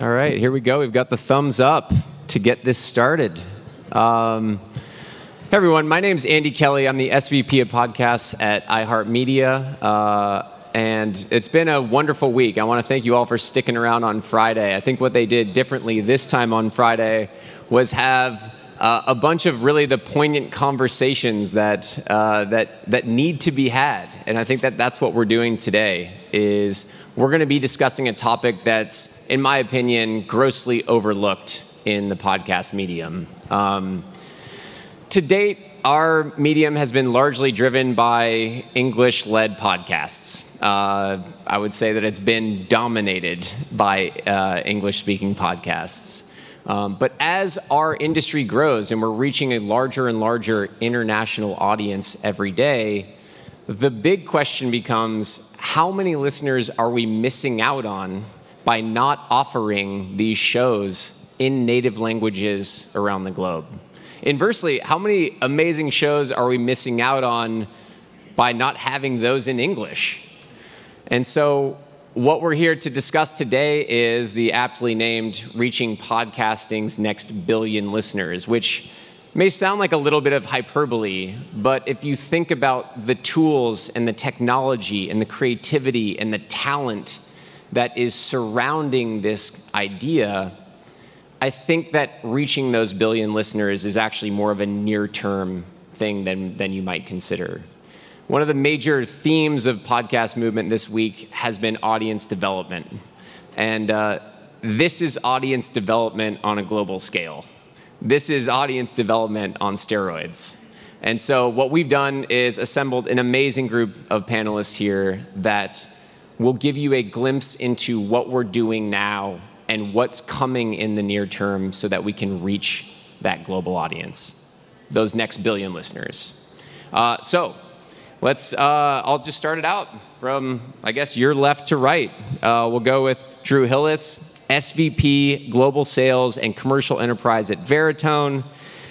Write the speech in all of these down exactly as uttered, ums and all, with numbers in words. All right, here we go. We've got the thumbs up to get this started. Um, hey, everyone. My name's Andy Kelly. I'm the S V P of podcasts at iHeartMedia. Uh, and it's been a wonderful week. I want to thank you all for sticking around on Friday. I think what they did differently this time on Friday was have uh, a bunch of really the poignant conversations that, uh, that, that need to be had. And I think that that's what we're doing today is we're going to be discussing a topic that's, in my opinion, grossly overlooked in the podcast medium. Um, to date, our medium has been largely driven by English-led podcasts. Uh, I would say that it's been dominated by uh, English-speaking podcasts. Um, but as our industry grows and we're reaching a larger and larger international audience every day, the big question becomes, how many listeners are we missing out on by not offering these shows in native languages around the globe? Inversely, how many amazing shows are we missing out on by not having those in English? And so what we're here to discuss today is the aptly named Reaching Podcasting's Next Billion Listeners, which may sound like a little bit of hyperbole, but if you think about the tools and the technology and the creativity and the talent that is surrounding this idea, I think that reaching those billion listeners is actually more of a near-term thing than, than you might consider. One of the major themes of podcast movement this week has been audience development. And uh, this is audience development on a global scale. This is audience development on steroids. And so what we've done is assembled an amazing group of panelists here that will give you a glimpse into what we're doing now and what's coming in the near term so that we can reach that global audience, those next billion listeners. Uh, so let's, uh, I'll just start it out from, I guess, your left to right. Uh, we'll go with Drew Hillis, S V P, Global Sales and Commercial Enterprise at Veritone.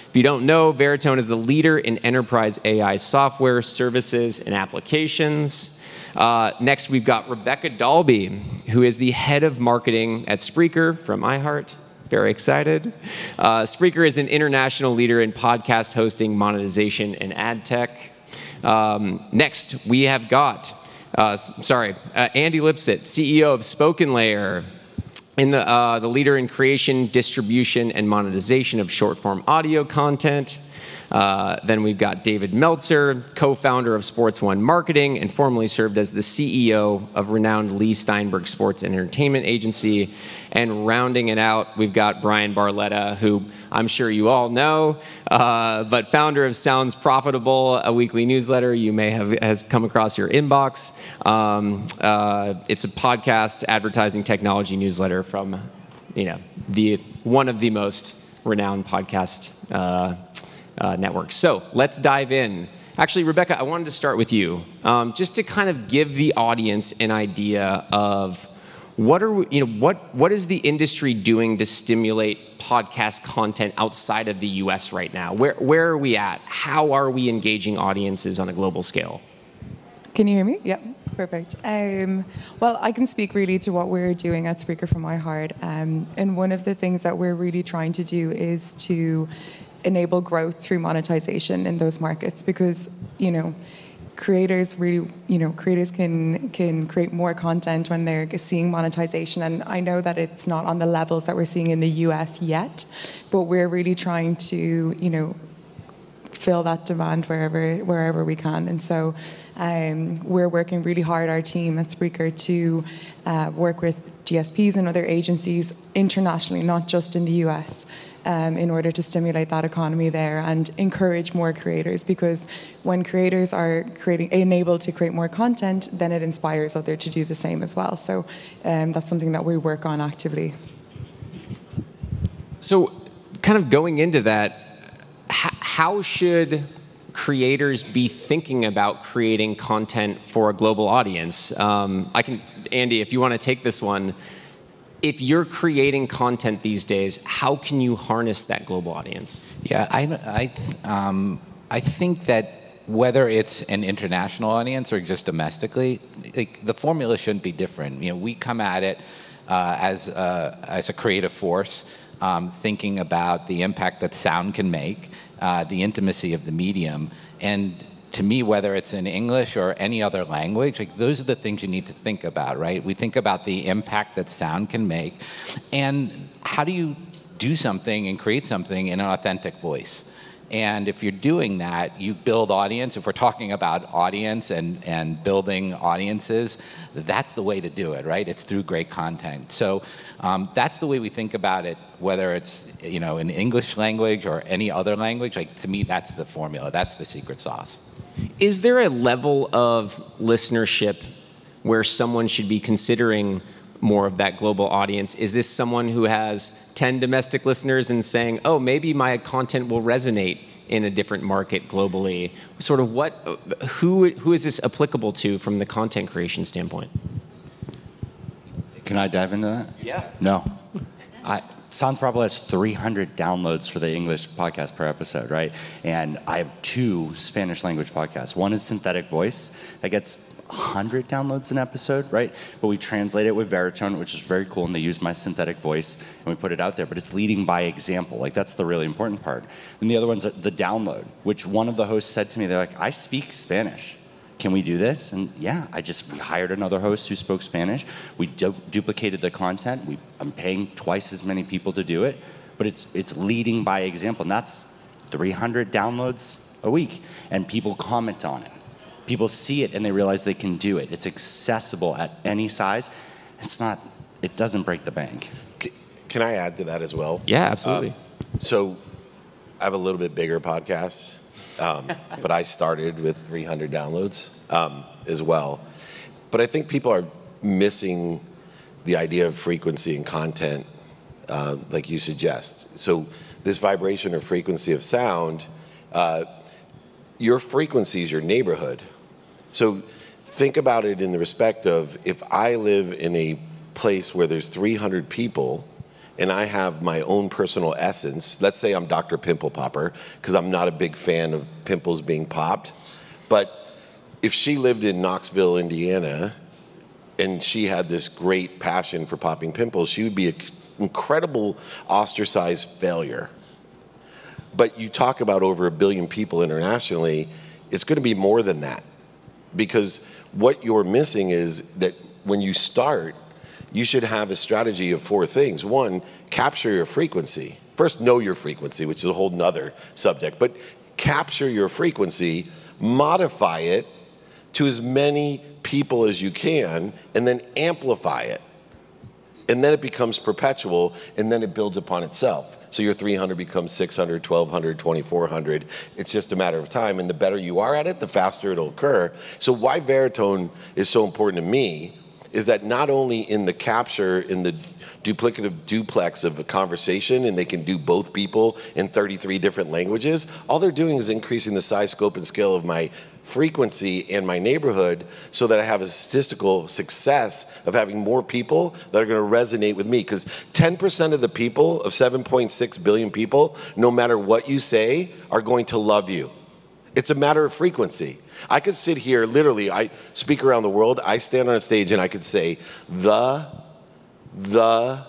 If you don't know, Veritone is the leader in enterprise A I software, services, and applications. Uh, next, we've got Rebecca Dalby, who is the head of marketing at Spreaker from iHeart. Very excited. Uh, Spreaker is an international leader in podcast hosting, monetization, and ad tech. Um, next, we have got, uh, sorry, uh, Andy Lipset, C E O of Spoken Layer, in the, uh, the leader in creation, distribution, and monetization of short-form audio content. Uh, then we've got David Meltzer, co-founder of Sports One Marketing, and formerly served as the C E O of renowned Lee Steinberg Sports Entertainment Agency. And rounding it out, we've got Brian Barletta, who I'm sure you all know, uh, but founder of Sounds Profitable, a weekly newsletter you may have has come across your inbox. Um, uh, it's a podcast advertising technology newsletter from, you know, the one of the most renowned podcast Uh, Uh, network. So let's dive in. Actually, Rebecca, I wanted to start with you, um, just to kind of give the audience an idea of what are we, you know, what what is the industry doing to stimulate podcast content outside of the U S right now? Where where are we at? How are we engaging audiences on a global scale? Can you hear me? Yep. Perfect. Um, well, I can speak really to what we're doing at Spreaker from iHeart, um, and one of the things that we're really trying to do is to enable growth through monetization in those markets, because, you know, creators really, you know, creators can can create more content when they're seeing monetization. And I know that it's not on the levels that we're seeing in the U S yet, but we're really trying to, you know, fill that demand wherever wherever we can. And so um, we're working really hard, our team at Spreaker, to uh, work with G S Ps and other agencies internationally, not just in the U S, Um, in order to stimulate that economy there and encourage more creators, because when creators are creating, enabled to create more content, then it inspires others to do the same as well. So um, that's something that we work on actively. So kind of going into that, how should creators be thinking about creating content for a global audience? Um, I can, Andy, if you want to take this one. If you're creating content these days, how can you harness that global audience? Yeah, I, I, th um, I think that whether it's an international audience or just domestically, like, the formula shouldn't be different. You know, we come at it uh, as, a, as a creative force, um, thinking about the impact that sound can make, uh, the intimacy of the medium. And to me, whether it's in English or any other language, like, those are the things you need to think about, right? We think about the impact that sound can make. And how do you do something and create something in an authentic voice? And if you're doing that, you build audience. If we're talking about audience and, and building audiences, that's the way to do it, right? It's through great content. So um, that's the way we think about it, whether it's, you know, in English language or any other language. Like, to me, that's the formula. That's the secret sauce. Is there a level of listenership where someone should be considering more of that global audience? Is this someone who has ten domestic listeners and saying, oh, maybe my content will resonate in a different market globally? Sort of what, who, who is this applicable to from the content creation standpoint? Can I dive into that? Yeah. No. I, Sounds Profitable has three hundred downloads for the English podcast per episode, right? And I have two Spanish language podcasts. One is Synthetic Voice that gets one hundred downloads an episode, right? But we translate it with Veritone, which is very cool, and they use my synthetic voice, and we put it out there. But it's leading by example. Like, that's the really important part. And the other one's the download, which one of the hosts said to me, they're like, I speak Spanish. Can we do this? And yeah, I just we hired another host who spoke Spanish. We du duplicated the content. We, I'm paying twice as many people to do it. But it's, it's leading by example, and that's three hundred downloads a week. And people comment on it. People see it and they realize they can do it. It's accessible at any size. It's not, it doesn't break the bank. Can I add to that as well? Yeah, absolutely. Um, so I have a little bit bigger podcast, um, but I started with three hundred downloads um, as well. But I think people are missing the idea of frequency and content, uh, like you suggest. So this vibration or frequency of sound, uh, your frequency is your neighborhood. So think about it in the respect of, if I live in a place where there's three hundred people and I have my own personal essence, let's say I'm Doctor Pimple Popper, because I'm not a big fan of pimples being popped, but if she lived in Knoxville, Indiana, and she had this great passion for popping pimples, she would be an incredible ostracized failure. But you talk about over a billion people internationally, it's going to be more than that. Because what you're missing is that when you start, you should have a strategy of four things. One, capture your frequency. First, know your frequency, which is a whole nother subject. But capture your frequency, modify it to as many people as you can, and then amplify it. And then it becomes perpetual, and then it builds upon itself. So your three hundred becomes six hundred, twelve hundred, twenty-four hundred. It's just a matter of time, and the better you are at it, the faster it'll occur. So why Veritone is so important to me is that not only in the capture, in the duplicative duplex of a conversation, and they can do both people in thirty-three different languages, all they're doing is increasing the size, scope, and scale of my frequency and my neighborhood so that I have a statistical success of having more people that are going to resonate with me. Because ten percent of the people, of seven point six billion people, no matter what you say, are going to love you. It's a matter of frequency. I could sit here, literally, I speak around the world, I stand on a stage and I could say the, the,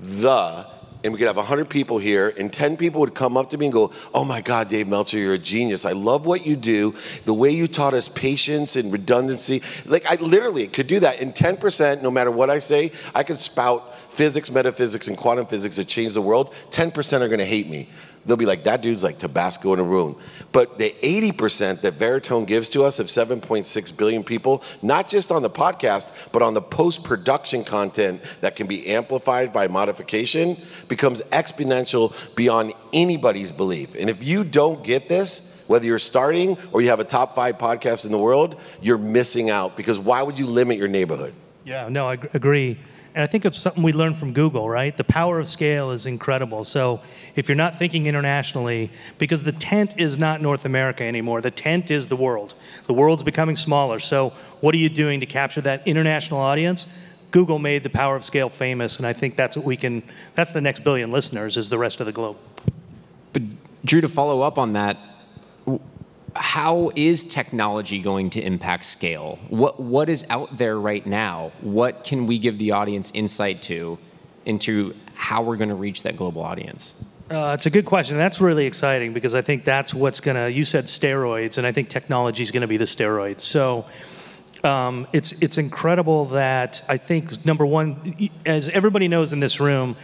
the, and we could have one hundred people here, and ten people would come up to me and go, oh my God, Dave Meltzer, you're a genius. I love what you do, the way you taught us patience and redundancy. Like, I literally could do that. And ten percent, no matter what I say, I could spout physics, metaphysics, and quantum physics that change the world. ten percent are gonna hate me. They'll be like, that dude's like Tabasco in a room. But the eighty percent that Veritone gives to us of seven point six billion people, not just on the podcast, but on the post-production content that can be amplified by modification, becomes exponential beyond anybody's belief. And if you don't get this, whether you're starting or you have a top five podcast in the world, you're missing out, because why would you limit your neighborhood? Yeah, no, I agree. And I think it's something we learned from Google, right? The power of scale is incredible. So if you're not thinking internationally, because the tent is not North America anymore, the tent is the world. The world's becoming smaller. So what are you doing to capture that international audience? Google made the power of scale famous, and I think that's what we can, that's the next billion listeners, is the rest of the globe. But Drew, to follow up on that, how is technology going to impact scale? What, what is out there right now? What can we give the audience insight to into how we're going to reach that global audience? Uh, it's a good question. That's really exciting because I think that's what's going to, you said steroids, and I think technology is going to be the steroids. So um, it's, it's incredible that I think, number one, as everybody knows in this room,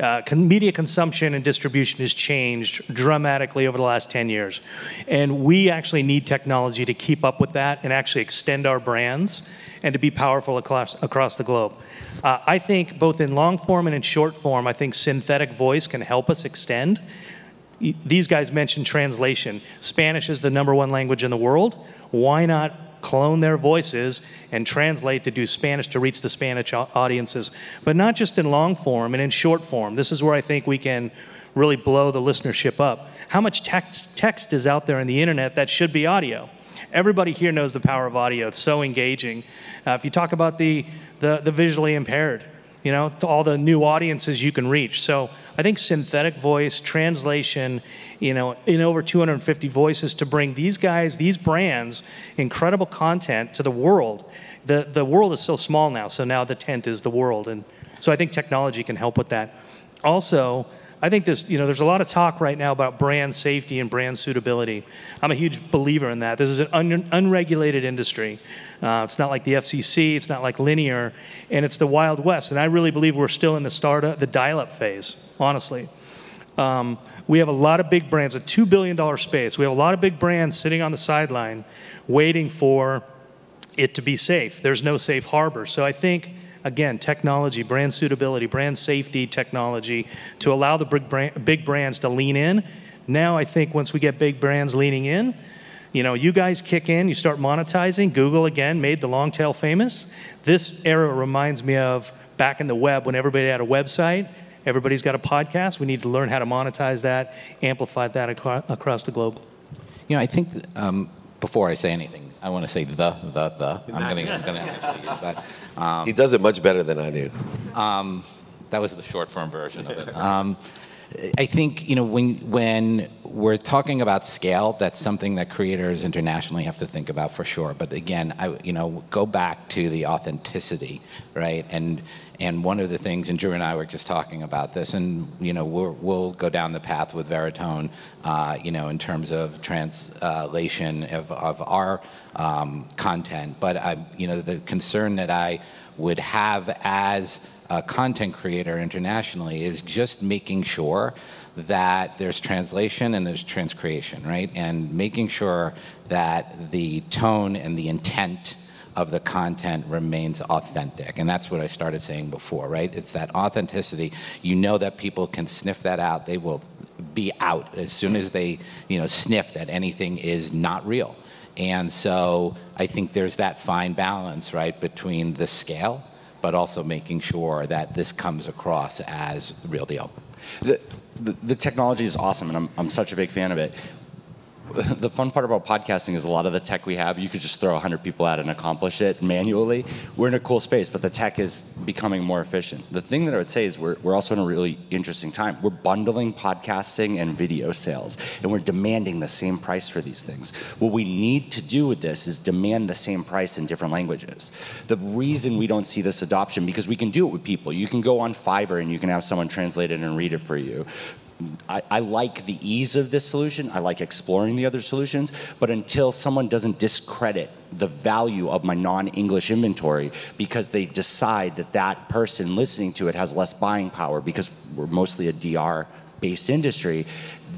Uh, media consumption and distribution has changed dramatically over the last ten years. And we actually need technology to keep up with that and actually extend our brands and to be powerful across, across the globe. Uh, I think both in long form and in short form, I think synthetic voice can help us extend. These guys mentioned translation. Spanish is the number one language in the world. Why not clone their voices and translate to do Spanish to reach the Spanish audiences, but not just in long form and in short form. This is where I think we can really blow the listenership up. How much text, text is out there on the internet that should be audio? Everybody here knows the power of audio. It's so engaging. Uh, if you talk about the, the, the visually impaired, you know, to all the new audiences you can reach. So I think synthetic voice, translation, you know, in over two hundred fifty voices to bring these guys, these brands, incredible content to the world. The, the world is so small now, so now the tent is the world. And so I think technology can help with that. Also, I think this, you know, there's a lot of talk right now about brand safety and brand suitability. I'm a huge believer in that. This is an un unregulated industry. Uh, it's not like the F C C, it's not like linear, and it's the Wild West. And I really believe we're still in the startup, the dial-up phase, honestly. Um, we have a lot of big brands, a two billion dollar space. We have a lot of big brands sitting on the sideline waiting for it to be safe. There's no safe harbor. So I think, again, technology, brand suitability, brand safety technology to allow the big, brand, big brands to lean in. Now I think once we get big brands leaning in, you know, you guys kick in, you start monetizing. Google, again, made the long tail famous. This era reminds me of back in the web when everybody had a website, everybody's got a podcast. We need to learn how to monetize that, amplify that ac across the globe. You know, I think um, before I say anything, I want to say the, the, the. I'm going to use that. Um, he does it much better than I do. Um, that was the short form version of it. Um, I think, you know, when, when we're talking about scale, that's something that creators internationally have to think about for sure. But again, I, you know, go back to the authenticity, right? And, and one of the things, and Drew and I were just talking about this, and, you know, we're, we'll go down the path with Veritone, uh, you know, in terms of translation of, of our um, content. But, I, you know, the concern that I would have as a content creator internationally is just making sure that there's translation and there's transcreation, right? And making sure that the tone and the intent of the content remains authentic. And that's what I started saying before, right? It's that authenticity. You know that people can sniff that out. They will be out as soon as they, you know, sniff that anything is not real. And so I think there's that fine balance, right, between the scale, but also making sure that this comes across as the real deal. The, the, the technology is awesome, and I'm, I'm such a big fan of it. The fun part about podcasting is a lot of the tech we have, you could just throw one hundred people at it and accomplish it manually. We're in a cool space, but the tech is becoming more efficient. The thing that I would say is we're, we're also in a really interesting time. We're bundling podcasting and video sales, and we're demanding the same price for these things. What we need to do with this is demand the same price in different languages. The reason we don't see this adoption, because we can do it with people. You can go on Fiverr, and you can have someone translate it and read it for you. I, I like the ease of this solution. I like exploring the other solutions. But until someone doesn't discredit the value of my non-English inventory because they decide that that person listening to it has less buying power because we're mostly a D R-based industry,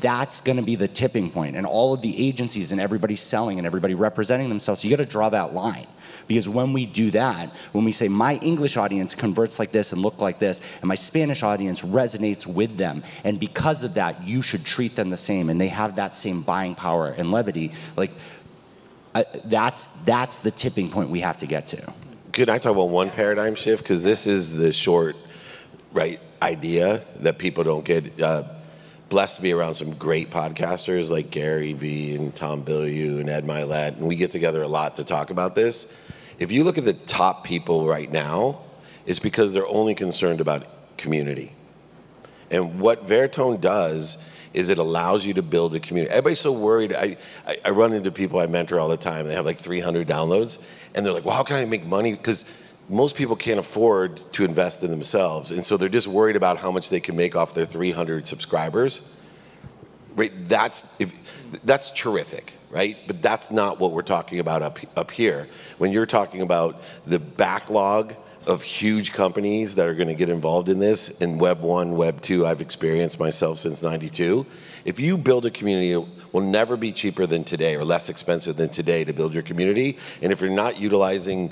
that's going to be the tipping point. And all of the agencies and everybody selling and everybody representing themselves, so you got to draw that line. Because when we do that, when we say my English audience converts like this and look like this, and my Spanish audience resonates with them, and because of that, you should treat them the same, and they have that same buying power and levity, like, I, that's, that's the tipping point we have to get to. Could I talk about one paradigm shift? Because this is the short, right, idea that people don't get. Uh, blessed to be around some great podcasters like Gary Vee and Tom Bilyeu and Ed Mylett, and we get together a lot to talk about this. If you look at the top people right now, it's because they're only concerned about community. And what Veritone does is it allows you to build a community. Everybody's so worried. I, I, I run into people I mentor all the time. They have like three hundred downloads, and they're like, well, how can I make money? Because most people can't afford to invest in themselves, and so they're just worried about how much they can make off their three hundred subscribers. Right? That's, if, that's terrific. Right? But that's not what we're talking about up, up here. When you're talking about the backlog of huge companies that are going to get involved in this, in Web one, Web two, I've experienced myself since ninety-two. If you build a community, it will never be cheaper than today or less expensive than today to build your community. And if you're not utilizing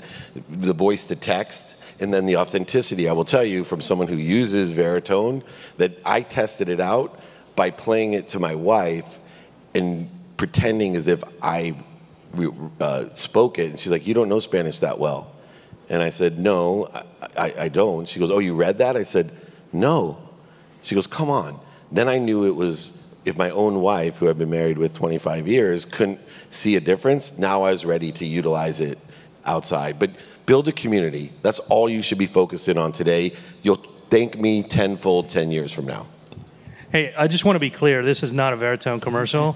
the voice to text, and then the authenticity, I will tell you from someone who uses Veritone that I tested it out by playing it to my wife and pretending as if I uh, spoke it. And she's like, you don't know Spanish that well. And I said, no, I, I, I don't. She goes, oh, you read that? I said, no. She goes, come on. Then I knew it was, if my own wife, who I've been married with twenty-five years, couldn't see a difference, now I was ready to utilize it outside. But build a community. That's all you should be focusing on today. You'll thank me tenfold ten years from now. Hey, I just want to be clear. This is not a Veritone commercial.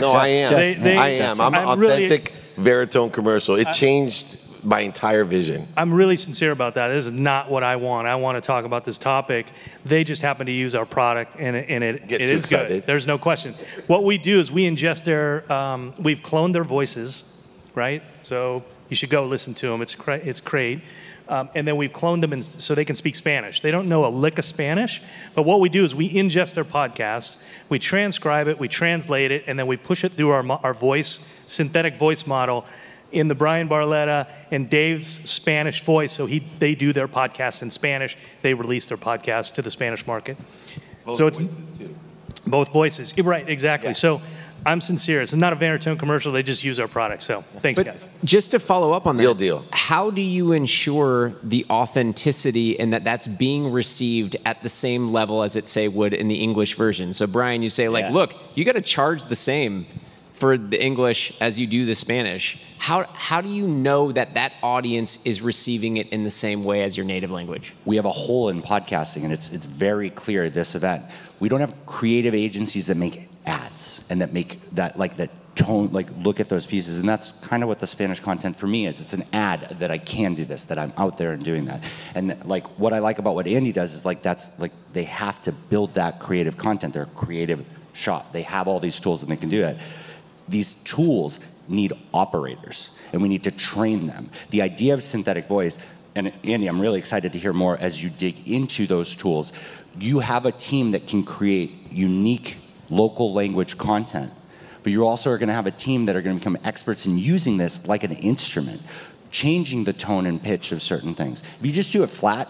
No, I am. They, they, I am. I'm an authentic really, Veritone commercial. It I, changed my entire vision. I'm really sincere about that. This is not what I want. I want to talk about this topic. They just happen to use our product, and it, and it, it is excited. Good. There's no question. What we do is we ingest their, um, we've cloned their voices, right? So you should go listen to them. It's, cra it's great. Um, and then we've cloned them in, so they can speak Spanish. They don't know a lick of Spanish, but what we do is we ingest their podcasts, we transcribe it, we translate it, and then we push it through our, our voice, synthetic voice model in the Brian Barletta and Dave's Spanish voice, so he, they do their podcasts in Spanish. They release their podcasts to the Spanish market. Both so it's, voices, too. Both voices. Right, exactly. Yeah. So I'm sincere. This is not a Veritone commercial. They just use our product. So thanks, but guys. Just to follow up on that, real deal. How do you ensure the authenticity and that that's being received at the same level as it, say, would in the English version? So, Brian, you say, like, yeah. look, you got to charge the same for the English as you do the Spanish. How, how do you know that that audience is receiving it in the same way as your native language? We have a hole in podcasting, and it's, it's very clear at this event. We don't have creative agencies that make it. ads and that make that like that tone like look at those pieces, and that's kind of what the Spanish content for me is. It's an ad that I can do this, that I'm out there and doing that. And like what I like about what Andy does is like that's like they have to build that creative content. They're a creative shop. They have all these tools and they can do it. These tools need operators and we need to train them. The idea of synthetic voice, and Andy, I'm really excited to hear more as you dig into those tools. You have a team that can create unique local language content, but you also are going to have a team that are going to become experts in using this like an instrument, changing the tone and pitch of certain things. If you just do it flat,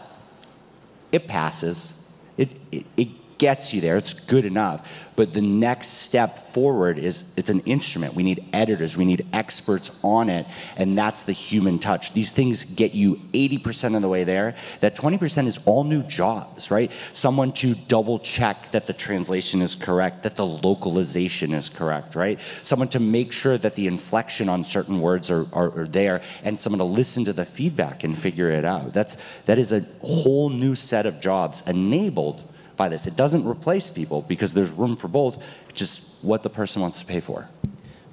it passes. It, it, it gets you there. It's good enough. But the next step forward is it's an instrument. We need editors. We need experts on it, and that's the human touch. These things get you eighty percent of the way there. That twenty percent is all new jobs, right? Someone to double check that the translation is correct, that the localization is correct, right? Someone to make sure that the inflection on certain words are, are, are there, and someone to listen to the feedback and figure it out. That's, that is a whole new set of jobs enabled by this. It doesn't replace people because there's room for both, just what the person wants to pay for.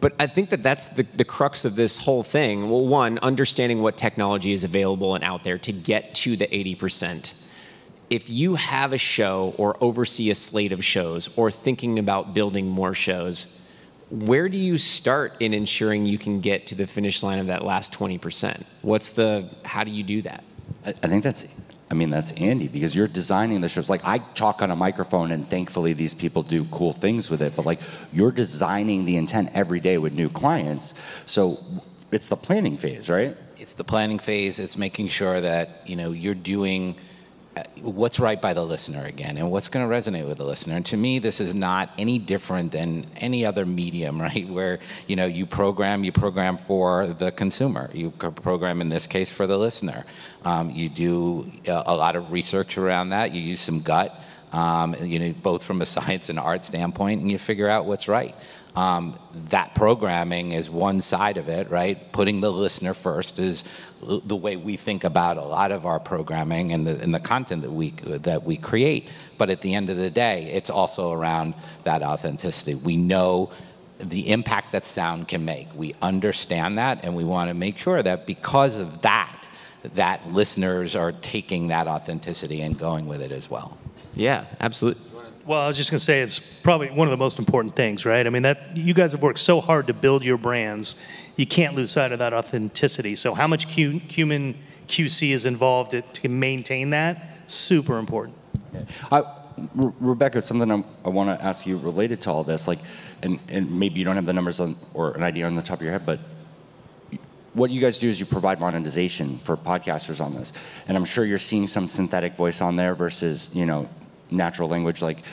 But I think that that's the, the crux of this whole thing. Well, one, understanding what technology is available and out there to get to the eighty percent. If you have a show or oversee a slate of shows or thinking about building more shows, where do you start in ensuring you can get to the finish line of that last twenty percent? What's the, how do you do that? I, I think that's I mean, that's Andy, because you're designing the shows. Like, I talk on a microphone, and thankfully these people do cool things with it, but like, you're designing the intent every day with new clients. So it's the planning phase, right? It's the planning phase. It's making sure that, you know, you're doing what's right by the listener again, and what's going to resonate with the listener. And to me, this is not any different than any other medium, right? Where, you know, you program, you program for the consumer. You program, in this case, for the listener. Um, you do a, a lot of research around that. You use some gut. um, you know, both from a science and art standpoint, and you figure out what's right. Um, that programming is one side of it, right? Putting the listener first is the way we think about a lot of our programming and the, and the content that we, that we create. But at the end of the day, it's also around that authenticity. We know the impact that sound can make. We understand that, and we want to make sure that because of that, that listeners are taking that authenticity and going with it as well. Yeah, absolutely. Well, I was just going to say it's probably one of the most important things, right? I mean, that you guys have worked so hard to build your brands. You can't lose sight of that authenticity. So how much Q, human Q C is involved to, to maintain that? Super important. Yeah. I, Re- Rebecca, something I'm, I want to ask you related to all this, like, and, and maybe you don't have the numbers on, or an idea on the top of your head, but what you guys do is you provide monetization for podcasters on this. And I'm sure you're seeing some synthetic voice on there versus, you know, natural language. Like,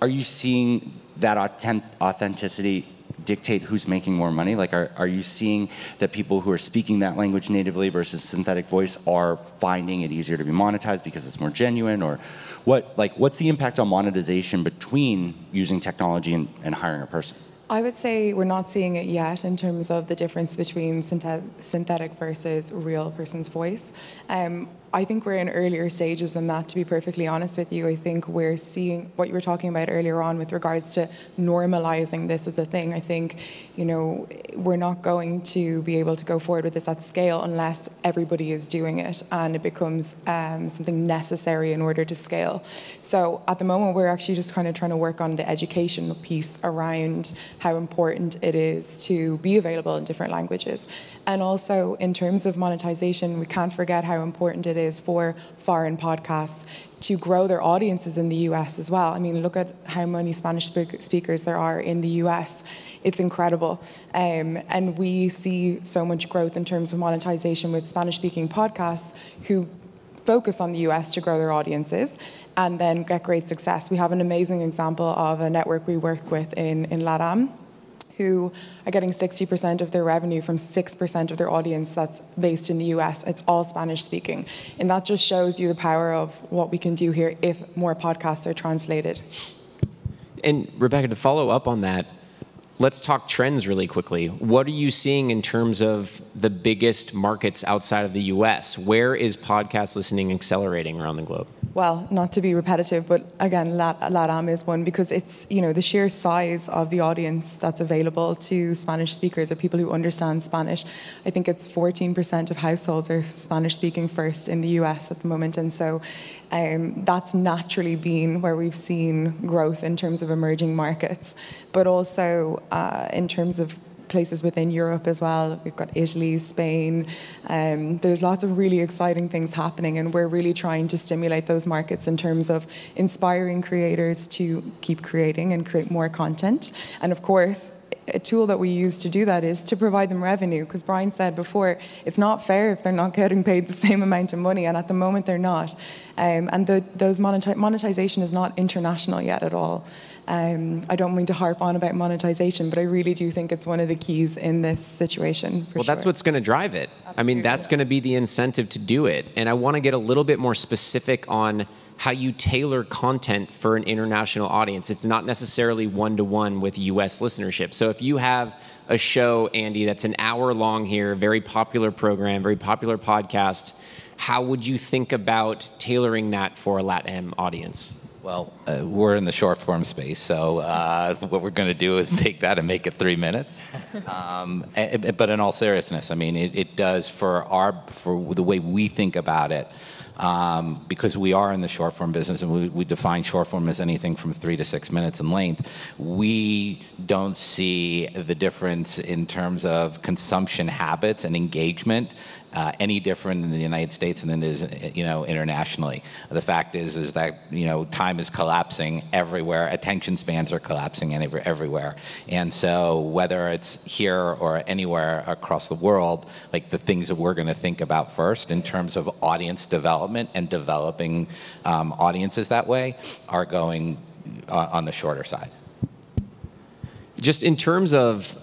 are you seeing that authentic authenticity dictate who's making more money? Like, are, are you seeing that people who are speaking that language natively versus synthetic voice are finding it easier to be monetized because it's more genuine? Or what, like, what's the impact on monetization between using technology and, and hiring a person? I would say we're not seeing it yet in terms of the difference between synthet- synthetic versus real person's voice. Um, I think we're in earlier stages than that, to be perfectly honest with you. I think we're seeing what you were talking about earlier on with regards to normalizing this as a thing. I think, you know, we're not going to be able to go forward with this at scale unless everybody is doing it and it becomes um, something necessary in order to scale. So at the moment, we're actually just kind of trying to work on the educational piece around how important it is to be available in different languages. And also, in terms of monetization, we can't forget how important it is is for foreign podcasts to grow their audiences in the U S as well. I mean, look at how many Spanish speakers there are in the U S. It's incredible. Um, and we see so much growth in terms of monetization with Spanish-speaking podcasts who focus on the U S to grow their audiences and then get great success. We have an amazing example of a network we work with in, in LATAM, who are getting sixty percent of their revenue from six percent of their audience that's based in the U S. It's all Spanish-speaking. And that just shows you the power of what we can do here if more podcasts are translated. And Rebecca, to follow up on that, let's talk trends really quickly. What are you seeing in terms of the biggest markets outside of the U S? Where is podcast listening accelerating around the globe? Well, not to be repetitive, but again, LATAM is one because it's, you know, the sheer size of the audience that's available to Spanish speakers or people who understand Spanish. I think it's fourteen percent of households are Spanish-speaking first in the U S at the moment. And so um, that's naturally been where we've seen growth in terms of emerging markets, but also uh, in terms of places within Europe as well. We've got Italy, Spain. Um, there's lots of really exciting things happening, and we're really trying to stimulate those markets in terms of inspiring creators to keep creating and create more content. And of course, a tool that we use to do that is to provide them revenue, because Brian said before, it's not fair if they're not getting paid the same amount of money, and at the moment they're not. Um, and the, those monetize, monetization is not international yet at all. Um, I don't mean to harp on about monetization, but I really do think it's one of the keys in this situation. For well, sure. That's what's going to drive it. Absolutely. I mean, that's going to be the incentive to do it. And I want to get a little bit more specific on how you tailor content for an international audience. It's not necessarily one-to-one with U S listenership. So if you have a show, Andy, that's an hour long here, very popular program, very popular podcast, how would you think about tailoring that for a LATAM audience? Well, uh, we're in the short form space, so uh, what we're going to do is take that and make it three minutes. Um, and, but in all seriousness, I mean, it, it does for our for the way we think about it, um, because we are in the short form business, and we, we define short form as anything from three to six minutes in length. We don't see the difference in terms of consumption habits and engagement Uh, any different in the United States than it is, you know, internationally. The fact is, is that, you know, time is collapsing everywhere. Attention spans are collapsing everywhere. And so whether it's here or anywhere across the world, like the things that we're going to think about first in terms of audience development and developing um, audiences that way are going uh, on the shorter side. Just in terms of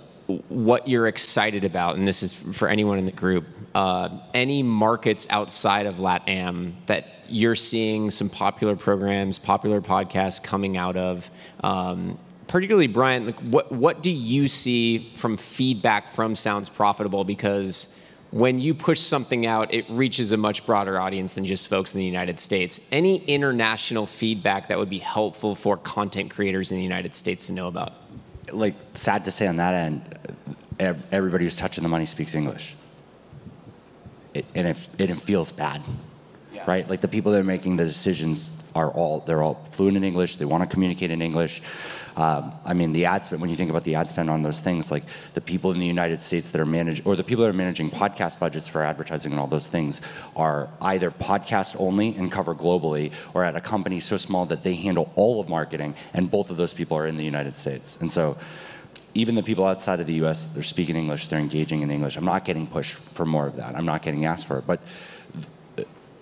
what you're excited about, and this is for anyone in the group, uh, any markets outside of LATAM that you're seeing some popular programs, popular podcasts coming out of. Um, particularly, Brian, like what, what do you see from feedback from Sounds Profitable? Because when you push something out, it reaches a much broader audience than just folks in the United States. Any international feedback that would be helpful for content creators in the United States to know about? Like, sad to say on that end, everybody who's touching the money speaks English. It, and it, it feels bad, yeah. Right? Like the people that are making the decisions are all, they're all fluent in English. They want to communicate in English. Um, I mean, the ad spend, when you think about the ad spend on those things, like the people in the United States that are managed, or the people that are managing podcast budgets for advertising and all those things are either podcast only and cover globally, or at a company so small that they handle all of marketing, and both of those people are in the United States. And so, even the people outside of the U S, they're speaking English, they're engaging in English. I'm not getting pushed for more of that. I'm not getting asked for it. But,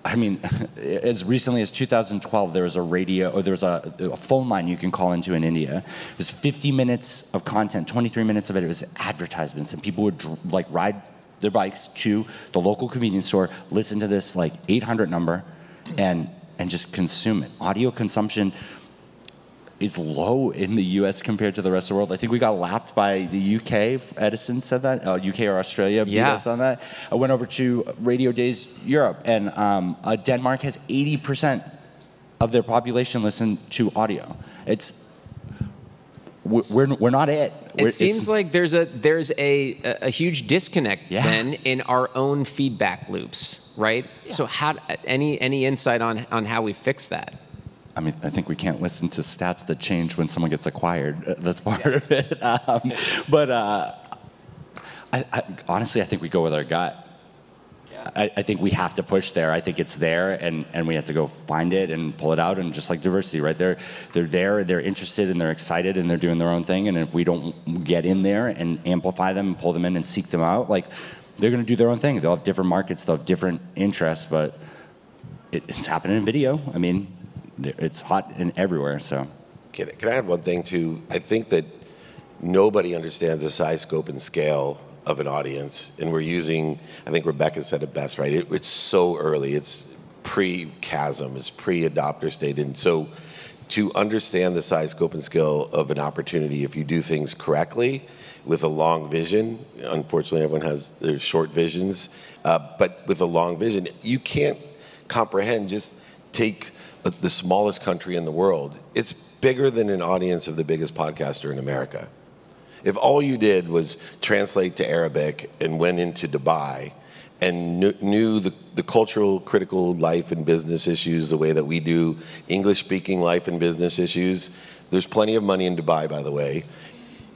I mean, as recently as two thousand twelve, there was a radio, or there was a, a phone line you can call into in India. It was fifty minutes of content, twenty-three minutes of it, it was advertisements. And people would, like, ride their bikes to the local convenience store, listen to this, like, eight hundred number, and and just consume it. Audio consumption is low in the U S compared to the rest of the world. I think we got lapped by the U K. Edison said that, uh, U K or Australia beat yeah. us on that. I went over to Radio Days Europe, and um, uh, Denmark has eighty percent of their population listen to audio. It's we're we're not it. We're, it seems like there's a there's a a huge disconnect yeah. then in our own feedback loops, right? Yeah. So how any any insight on on how we fix that? I mean, I think we can't listen to stats that change when someone gets acquired. That's part yeah. of it. Um, but uh, I, I, honestly, I think we go with our gut. Yeah. I, I think we have to push there. I think it's there, and, and we have to go find it and pull it out. And just like diversity, right? They're, they're there, they're interested, and they're excited, and they're doing their own thing. And if we don't get in there and amplify them and pull them in and seek them out, like they're going to do their own thing. They'll have different markets, they'll have different interests, but it, it's happening in video. I mean, it's hot and everywhere, so. Can, can I add one thing too? I think that nobody understands the size, scope, and scale of an audience, and we're using, I think Rebecca said it best, right? It, it's so early, it's pre-chasm, it's pre-adopter state, and so to understand the size, scope, and scale of an opportunity, if you do things correctly, with a long vision, unfortunately everyone has their short visions, uh, but with a long vision, you can't comprehend, just take But the smallest country in the world, it's bigger than an audience of the biggest podcaster in America. If all you did was translate to Arabic and went into Dubai and knew, knew the, the cultural, critical life and business issues the way that we do, English-speaking life and business issues, there's plenty of money in Dubai, by the way,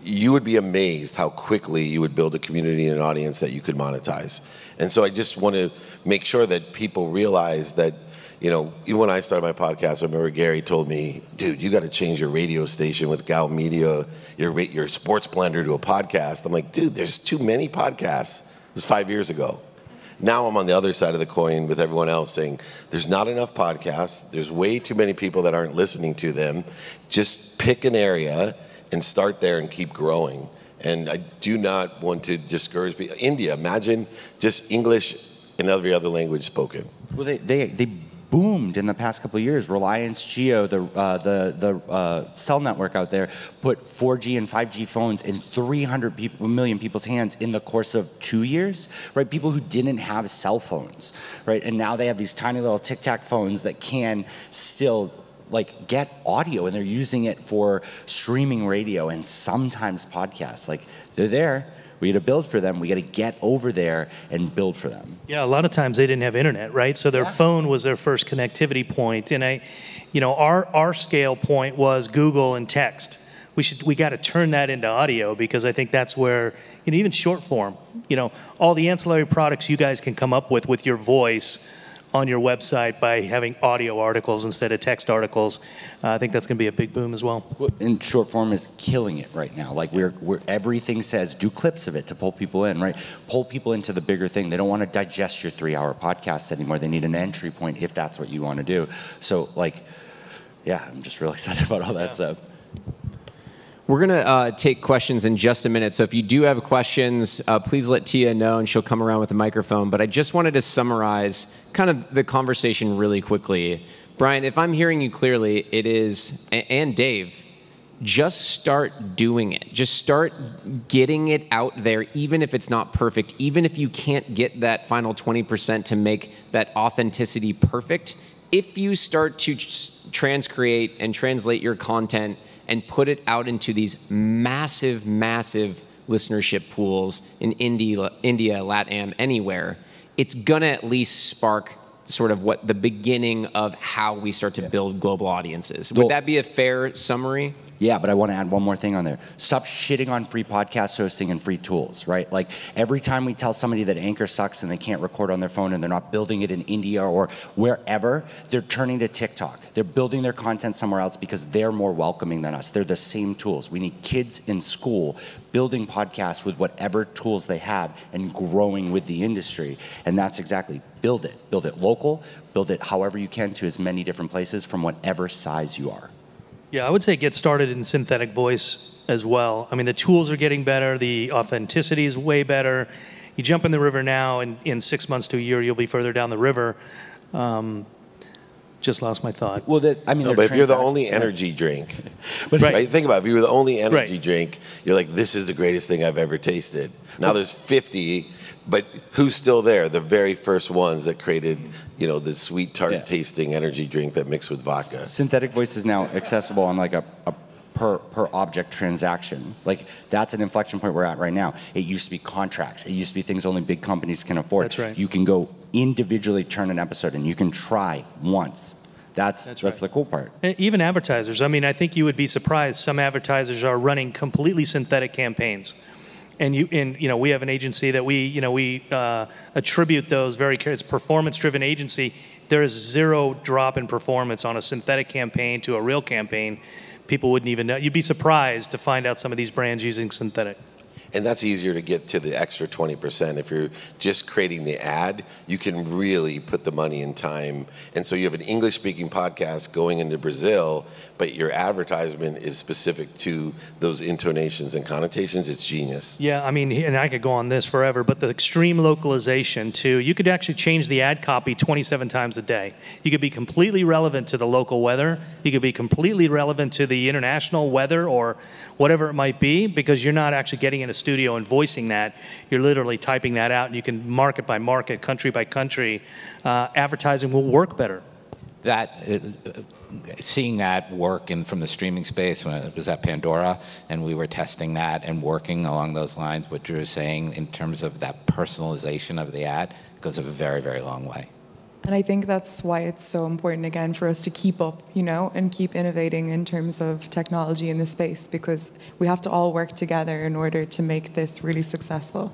you would be amazed how quickly you would build a community and an audience that you could monetize. And so I just want to make sure that people realize that, you know, even when I started my podcast, I remember Gary told me, dude, you got to change your radio station with Gal Media, your, your sports blender to a podcast. I'm like, dude, there's too many podcasts. It was five years ago. Now I'm on the other side of the coin with everyone else saying, there's not enough podcasts. There's way too many people that aren't listening to them. Just pick an area and start there and keep growing. And I do not want to discourage people. India, imagine just English and every other language spoken. Well, they... they, they boomed in the past couple of years. Reliance Jio, the uh, the the uh, cell network out there, put four G and five G phones in three hundred people, million people's hands in the course of two years. Right, people who didn't have cell phones, right, and now they have these tiny little Tic Tac phones that can still like get audio, and they're using it for streaming radio and sometimes podcasts. Like they're there. We got to build for them. We got to get over there and build for them. Yeah, a lot of times they didn't have internet, right? So their yeah. phone was their first connectivity point. And I, you know, our our scale point was Google and text. We should we got to turn that into audio, because I think that's where, you know, even short form, you know, all the ancillary products you guys can come up with with your voice on your website by having audio articles instead of text articles. Uh, I think that's going to be a big boom as well. And short form is killing it right now. Like we're, we're everything says do clips of it to pull people in, right? Pull people into the bigger thing. They don't want to digest your three-hour podcast anymore. They need an entry point if that's what you want to do. So like, yeah, I'm just real excited about all that yeah. stuff. We're going to uh, take questions in just a minute. So if you do have questions, uh, please let Tia know, and she'll come around with a microphone. But I just wanted to summarize kind of the conversation really quickly. Brian, if I'm hearing you clearly, it is, and Dave, just start doing it. Just start getting it out there, even if it's not perfect, even if you can't get that final twenty percent to make that authenticity perfect. If you start to transcreate and translate your content and put it out into these massive, massive listenership pools in India, India, LatAm, anywhere, it's gonna at least spark sort of what the beginning of how we start to yeah. build global audiences. Would well, that be a fair summary? Yeah, but I want to add one more thing on there. Stop shitting on free podcast hosting and free tools, right? Like every time we tell somebody that Anchor sucks and they can't record on their phone and they're not building it in India or wherever, they're turning to TikTok. They're building their content somewhere else because they're more welcoming than us. They're the same tools. We need kids in school building podcasts with whatever tools they have and growing with the industry. And that's exactly, build it. Build it local, build it however you can to as many different places from whatever size you are. Yeah, I would say get started in synthetic voice as well. I mean, the tools are getting better. The authenticity is way better. You jump in the river now, and in six months to a year, you'll be further down the river. Um, just lost my thought. Well, that, I mean, no, but if you're the only energy drink, but, right. right? Think about it. If you were the only energy right. drink, you're like, this is the greatest thing I've ever tasted. Now well, there's fifty. But who's still there? The very first ones that created, you know, the sweet tart yeah. tasting energy drink that mixed with vodka. S synthetic voice is now accessible on like a, a per per object transaction. Like that's an inflection point we're at right now. It used to be contracts. It used to be things only big companies can afford. That's right. You can go individually turn an episode, and you can try once. That's that's, that's right. the cool part. And even advertisers. I mean, I think you would be surprised. Some advertisers are running completely synthetic campaigns. And you, and you know, we have an agency that we, you know, we uh, attribute those very carefully. It's a performance-driven agency. There is zero drop in performance on a synthetic campaign to a real campaign. People wouldn't even know. You'd be surprised to find out some of these brands using synthetic. And that's easier to get to the extra twenty percent. If you're just creating the ad, you can really put the money and time. And so you have an English-speaking podcast going into Brazil, but your advertisement is specific to those intonations and connotations. It's genius. Yeah, I mean, and I could go on this forever, but the extreme localization too, you could actually change the ad copy twenty-seven times a day. You could be completely relevant to the local weather. You could be completely relevant to the international weather or whatever it might be, because you're not actually getting in a studio and voicing that. You're literally typing that out, and you can market by market, country by country. Uh, advertising will work better. That, uh, seeing that work in, from the streaming space, when it was at Pandora, and we were testing that and working along those lines, what Drew was saying in terms of that personalization of the ad goes a very, very long way. And I think that's why it's so important, again, for us to keep up, you know, and keep innovating in terms of technology in the space, because we have to all work together in order to make this really successful.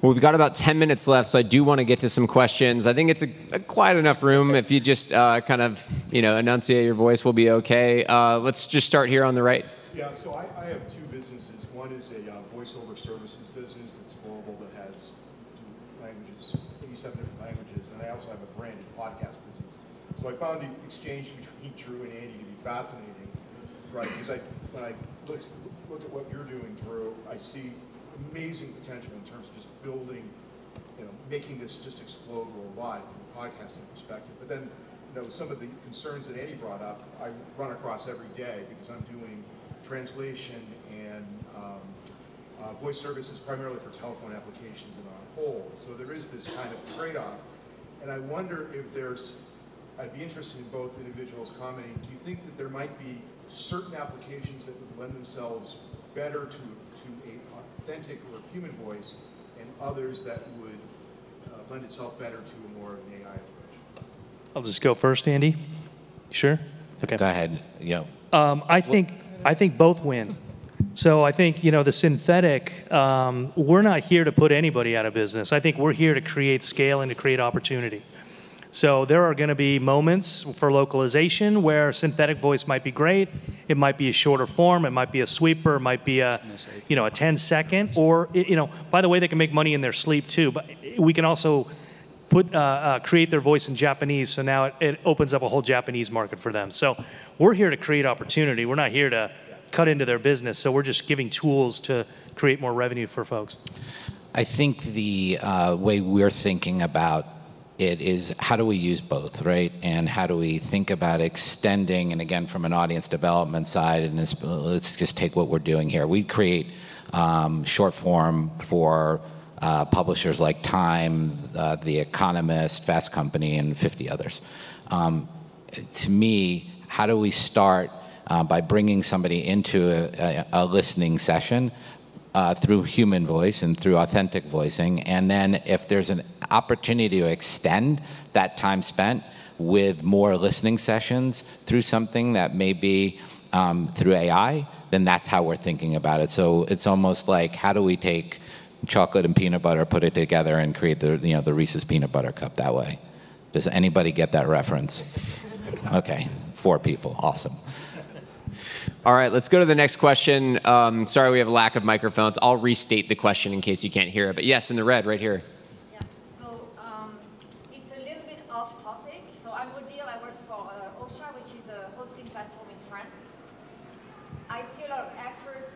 Well, we've got about ten minutes left, so I do want to get to some questions. I think it's a, a quiet enough room. If you just uh, kind of, you know, enunciate your voice, we'll be okay. Uh, let's just start here on the right. Yeah, so I, I have two businesses. One is a uh, voiceover services business that's global, that has languages, eighty-seven different languages, and I also have a branded podcast business. So I found the exchange between Drew and Andy to be fascinating, right? Because I, when I look, look at what you're doing, Drew, I see amazing potential in terms of just building, you know, making this just explode worldwide from a podcasting perspective. But then, you know, some of the concerns that Andy brought up, I run across every day because I'm doing translation and um, uh, voice services primarily for telephone applications and on hold. So there is this kind of trade-off. And I wonder if there's, I'd be interested in both individuals commenting, do you think that there might be certain applications that would lend themselves better to, to a authentic or human voice, and others that would uh, lend itself better to a more A I approach? I'll just go first, Andy. You sure? Okay. Go ahead. Yeah. Um, I think I think both win. So I think, you know, the synthetic. Um, we're not here to put anybody out of business. I think we're here to create scale and to create opportunity. So there are going to be moments for localization where synthetic voice might be great. It might be a shorter form. It might be a sweeper. It might be a, you know, a ten second. Or, you know, by the way, they can make money in their sleep too. But we can also put uh, uh, create their voice in Japanese. So now it, it opens up a whole Japanese market for them. So we're here to create opportunity. We're not here to cut into their business. So we're just giving tools to create more revenue for folks. I think the uh, way we're thinking about it is, how do we use both, right? And how do we think about extending, and again, from an audience development side, and this, let's just take what we're doing here. We create um, short form for uh, publishers like Time, uh, The Economist, Fast Company, and fifty others. Um, to me, how do we start uh, by bringing somebody into a, a, a listening session Uh, through human voice and through authentic voicing, and then if there's an opportunity to extend that time spent with more listening sessions through something that may be um, through A I, then that's how we're thinking about it. So it's almost like, how do we take chocolate and peanut butter, put it together, and create the you know the Reese's peanut butter cup that way? Does anybody get that reference? Okay, four people, awesome. All right, let's go to the next question. Um, sorry, we have a lack of microphones. I'll restate the question in case you can't hear it. But yes, in the red, right here. Yeah, so um, it's a little bit off topic. So I'm Odile. I work for uh, OSHA, which is a hosting platform in France. I see a lot of effort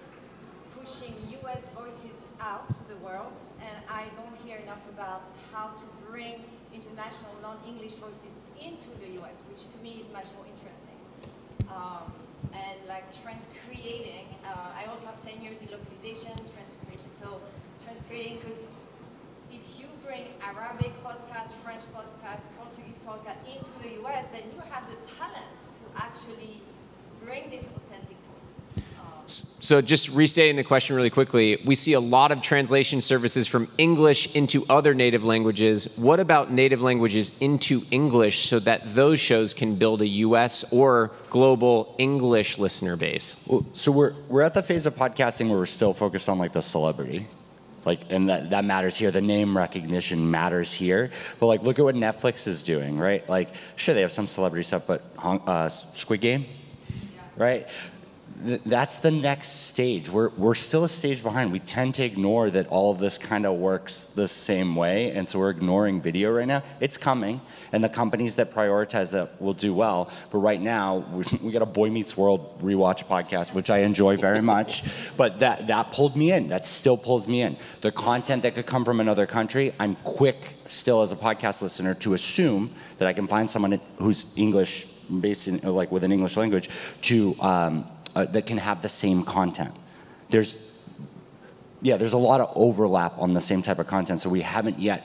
pushing U S voices out to the world, and I don't hear enough about how to bring international non-English voices into the U S, which to me is much more interesting. Um, and like transcreating, uh, I also have ten years in localization, transcreation, so transcreating, because if you bring Arabic podcasts, French podcasts, Portuguese podcasts into the U S, then you have the talents to actually bring this authentic voice. Um, so just restating the question really quickly, we see a lot of translation services from English into other native languages. What about native languages into English so that those shows can build a U S or global English listener base? So we're, we're at the phase of podcasting where we're still focused on like the celebrity. Like, and that, that matters here. The name recognition matters here. But like, look at what Netflix is doing, right? Like, sure, they have some celebrity stuff, but uh, Squid Game, yeah. Right? That's the next stage. We're, we're still a stage behind. We tend to ignore that all of this kind of works the same way, and so we're ignoring video right now. It's coming, and the companies that prioritize that will do well, but right now, we, we got a Boy Meets World rewatch podcast, which I enjoy very much, but that, that pulled me in. That still pulls me in. The content that could come from another country, I'm quick still as a podcast listener to assume that I can find someone who's English, based in, like with an English language, to, um, Uh, that can have the same content. There's, yeah, there's a lot of overlap on the same type of content, so we haven't yet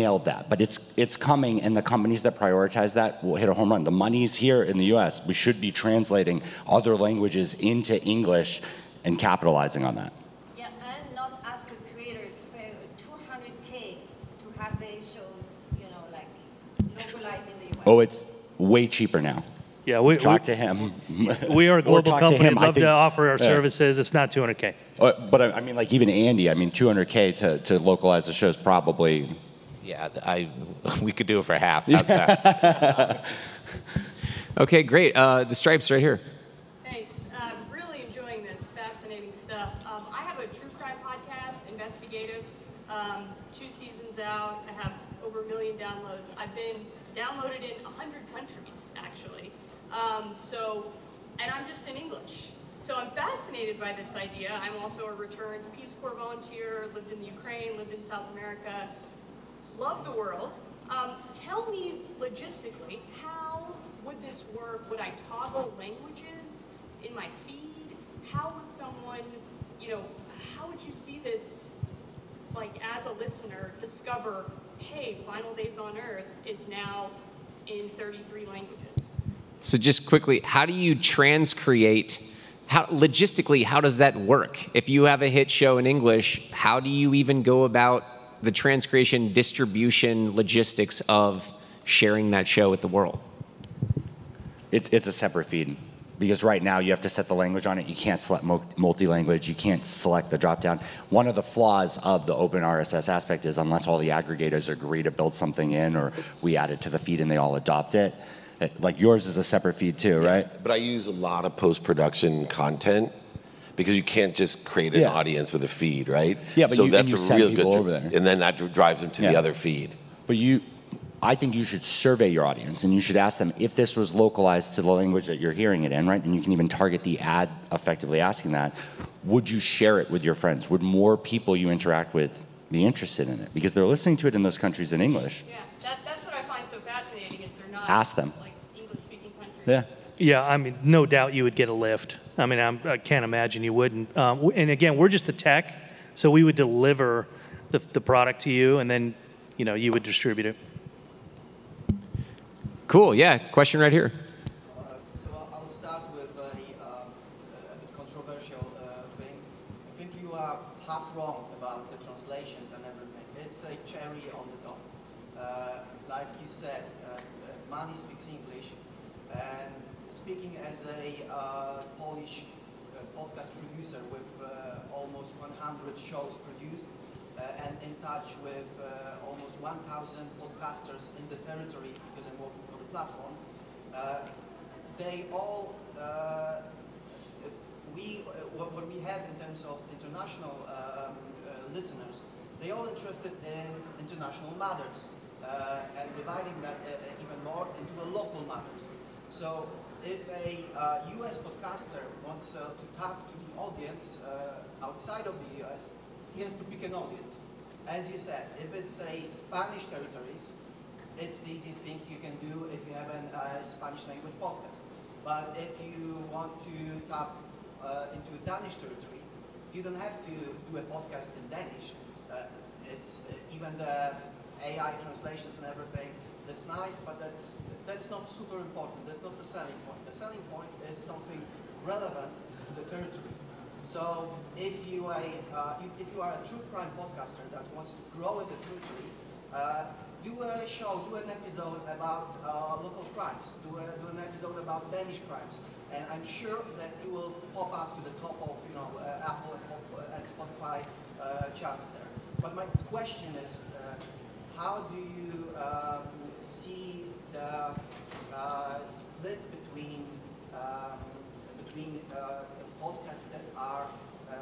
nailed that, but it's, it's coming, and the companies that prioritize that will hit a home run. The money's here in the U S. We should be translating other languages into English and capitalizing on that. Yeah, and not ask the creators to pay two hundred K to have their shows, you know, like, localized in the U S. Oh, it's way cheaper now. Yeah, we talk we, to him. We are a global company. I'd love think, to offer our yeah. services. It's not two hundred K. Uh, but I, I mean, like even Andy. I mean, two hundred K to to localize the show is probably. Yeah, I we could do it for half. How's that? Okay, great. Uh, the stripes right here. Thanks. I'm uh, really enjoying this. Fascinating stuff. Um, I have a true crime podcast, investigative. Um, two seasons out. I have over a million downloads. I've been downloaded in one hundred countries actually. Um, so, and I'm just in English. So I'm fascinated by this idea. I'm also a returned Peace Corps volunteer, lived in the Ukraine, lived in South America, love the world. Um, tell me logistically, how would this work? Would I toggle languages in my feed? How would someone, you know, how would you see this, like as a listener, discover, hey, Final Days on Earth is now in thirty-three languages? So just quickly, how do you transcreate, how, logistically, how does that work? If you have a hit show in English, how do you even go about the transcreation, distribution, logistics of sharing that show with the world? It's, it's a separate feed. Because right now you have to set the language on it. You can't select multi-language. You can't select the drop-down. One of the flaws of the open R S S aspect is unless all the aggregators agree to build something in or we add it to the feed and they all adopt it, like yours is a separate feed too, yeah, right? But I use a lot of post-production content because you can't just create an yeah. audience with a feed, right? Yeah, but so you, that's you a send real people good, over there. And then that drives them to yeah. the other feed. But you, I think you should survey your audience and you should ask them if this was localized to the language that you're hearing it in, right? And you can even target the ad effectively asking that. Would you share it with your friends? Would more people you interact with be interested in it? Because they're listening to it in those countries in English. Yeah, that, that's what I find so fascinating is they're not ask them. Like English-speaking countries. Yeah. Yeah, I mean, no doubt you would get a lift. I mean, I'm, I can't imagine you wouldn't. Um, and again, we're just the tech, so we would deliver the, the product to you and then, you know, you would distribute it. Cool, yeah, question right here. Uh, so I'll, I'll start with a, um, a controversial uh, thing. I think you are half wrong about the translations and everything. It's a cherry on the top. Uh, like you said, uh, Mani speaks English, and speaking as a uh, Polish uh, podcast producer with uh, almost one hundred shows produced, Uh, and in touch with uh, almost one thousand podcasters in the territory, because I'm working for the platform. Uh, they all, uh, we, uh, what we have in terms of international um, uh, listeners, they all interested in international matters, uh, and dividing that uh, even more into a local matters. So if a uh, U S podcaster wants uh, to tap to the audience uh, outside of the U S, he has to pick an audience. As you said, if it's a Spanish territories, it's the easiest thing you can do if you have a uh, Spanish language podcast. But if you want to tap uh, into Danish territory, you don't have to do a podcast in Danish. Uh, it's uh, even the A I translations and everything, that's nice, but that's, that's not super important. That's not the selling point. The selling point is something relevant to the territory. So if you, are a, uh, if you are a true crime podcaster that wants to grow in the territory, uh, do a show, do an episode about uh, local crimes, do, a, do an episode about Danish crimes, and I'm sure that you will pop up to the top of you know uh, Apple and Spotify uh, charts there. But my question is, uh, how do you um, see the uh, split between um, between uh, podcasts that are uh,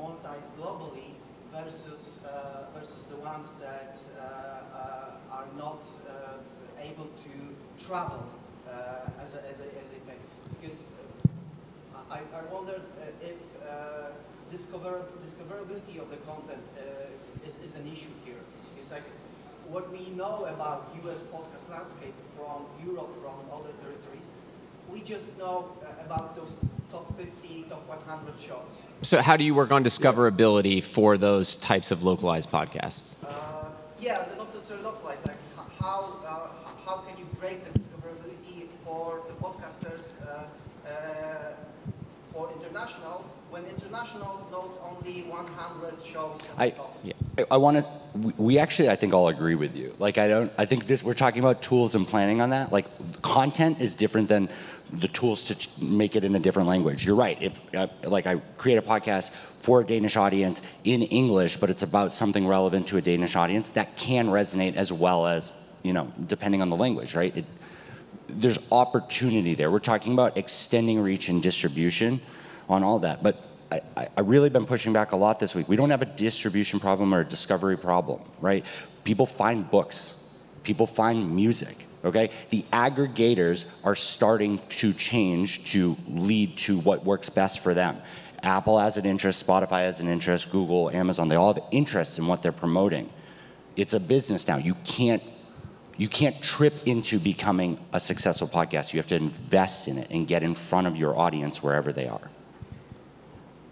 monetized globally versus uh, versus the ones that uh, uh, are not uh, able to travel uh, as a as a as a thing? Because uh, I I wondered uh, if uh, discover discoverability of the content uh, is is an issue here. It's like what we know about U S podcast landscape from Europe, from other territories. We just know about those top fifty, top one hundred shows. So how do you work on discoverability for those types of localized podcasts? Uh, yeah, not necessarily localized. Like how, uh, how can you break the discoverability for the podcasters uh, uh, for international when international knows only one hundred shows? I, yeah. I want to, we actually, I think all agree with you. Like I don't, I think this, we're talking about tools and planning on that. Like content is different than the tools to ch make it in a different language. You're right. If uh, like I create a podcast for a Danish audience in English, but it's about something relevant to a Danish audience, that can resonate as well as, you know, depending on the language, right? It, there's opportunity there. We're talking about extending reach and distribution on all that. But I, I, I really been pushing back a lot this week. We don't have a distribution problem or a discovery problem, right? People find books. People find music. Okay, the aggregators are starting to change to lead to what works best for them. Apple has an interest, Spotify has an interest, Google, Amazon, they all have interests in what they're promoting. It's a business now. You can't, you can't trip into becoming a successful podcast. You have to invest in it and get in front of your audience wherever they are.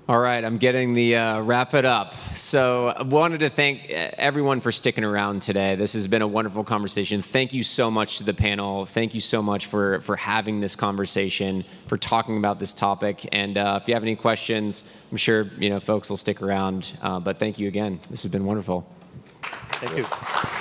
All right, I'm getting the uh, wrap it up. So I wanted to thank everyone for sticking around today. This has been a wonderful conversation. Thank you so much to the panel. Thank you so much for, for having this conversation, for talking about this topic. And uh, if you have any questions, I'm sure you know folks will stick around. Uh, but thank you again. This has been wonderful. Thank you.